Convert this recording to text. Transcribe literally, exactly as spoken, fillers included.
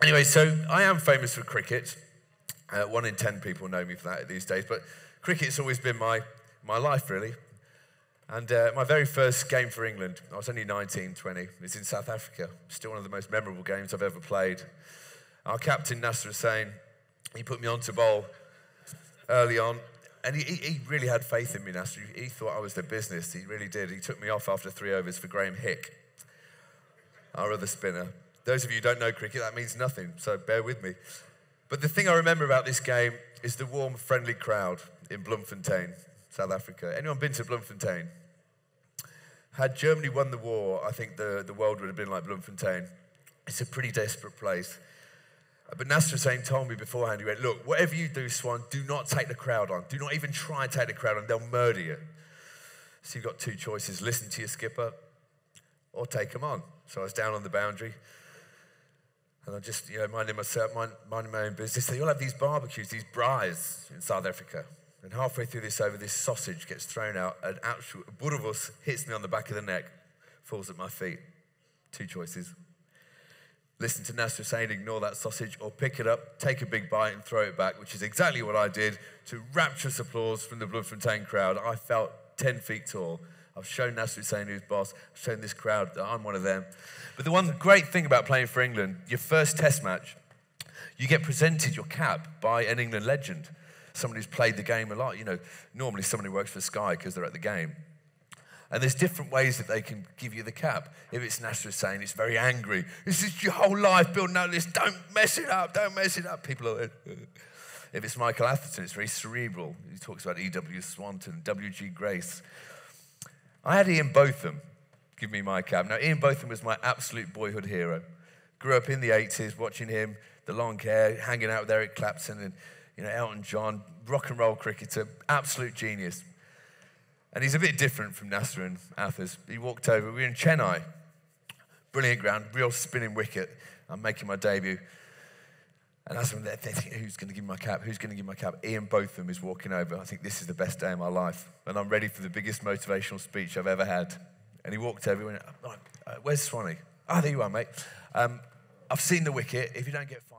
Anyway, so I am famous for cricket. Uh, one in ten people know me for that these days, but cricket's always been my, my life, really. And uh, my very first game for England, I was only nineteen, twenty, it's in South Africa. Still one of the most memorable games I've ever played. Our captain, Nasser Hussain, he put me on to bowl early on. And he, he really had faith in me, Nasser. He thought I was the business. He really did. He took me off after three overs for Graeme Hick, our other spinner. Those of you who don't know cricket, that means nothing, so bear with me. But the thing I remember about this game is the warm, friendly crowd in Bloemfontein, South Africa. Anyone been to Bloemfontein? Had Germany won the war, I think the, the world would have been like Bloemfontein. It's a pretty desperate place. But Nasser Hussain told me beforehand, he went, look, whatever you do, Swan, do not take the crowd on. Do not even try and take the crowd on. They'll murder you. So you've got two choices. Listen to your skipper or take them on. So I was down on the boundary. And I just, you know, minding myself, mind, minding my own business. They all have these barbecues, these braais in South Africa. And halfway through this over, this sausage gets thrown out. An actual boerewors hits me on the back of the neck, falls at my feet. Two choices. Listen to Nasser Hussain, ignore that sausage, or pick it up, take a big bite and throw it back, which is exactly what I did, to rapturous applause from the Bloemfontein crowd. I felt ten feet tall. I've shown Nasser Hussain who's boss. I've shown this crowd that I'm one of them. But the one great thing about playing for England, your first test match, you get presented your cap by an England legend, someone who's played the game a lot. You know, normally someone who works for Sky because they're at the game. And there's different ways that they can give you the cap. If it's Nasser Hussain, it's very angry. This is your whole life building up this. Don't mess it up. Don't mess it up. People are... If it's Michael Atherton, it's very cerebral. He talks about E W Swanton, W G Grace. I had Ian Botham give me my cap. Now, Ian Botham was my absolute boyhood hero. Grew up in the eighties, watching him, the long hair, hanging out with Eric Clapton and, you know, Elton John, rock and roll cricketer, absolute genius. And he's a bit different from Nasser and Athers. He walked over, we were in Chennai. Brilliant ground, real spinning wicket. I'm making my debut. And that's when they're thinking, who's going to give me my cap? Who's going to give me my cap? Ian Botham is walking over. I think this is the best day of my life. And I'm ready for the biggest motivational speech I've ever had. And he walked over and went, oh, where's Swanee? Ah, oh, there you are, mate. Um, I've seen the wicket. If you don't get fired,